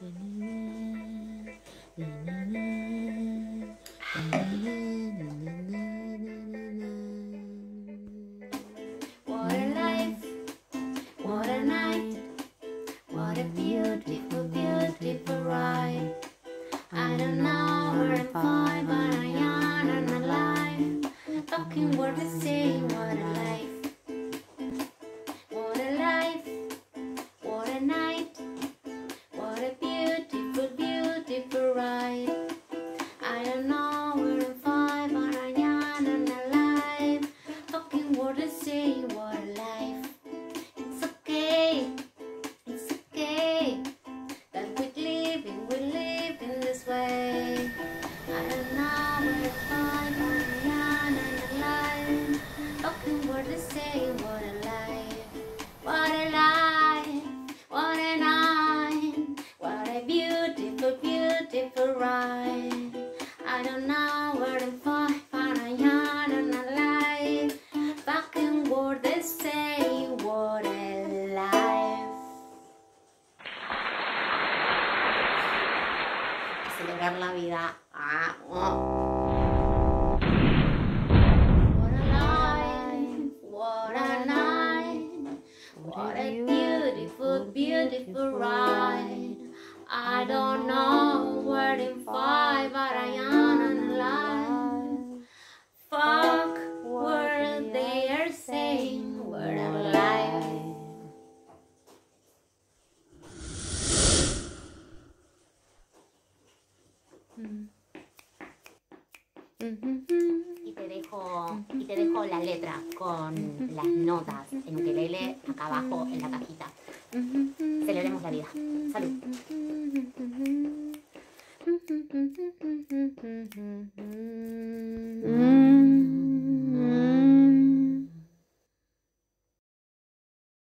What a life, what a night, what a beautiful, beautiful ride. I don't know where I'm going, but I'm young and alive, talking words and saying what a life. La vida. What a life, what a night, what a beautiful, beautiful ride. I don't know where to find, but I am alive. Fuck what they are saying, what a life. Y te dejo la letra con las notas en ukelele acá abajo en la cajita. Celebremos la vida. Salud.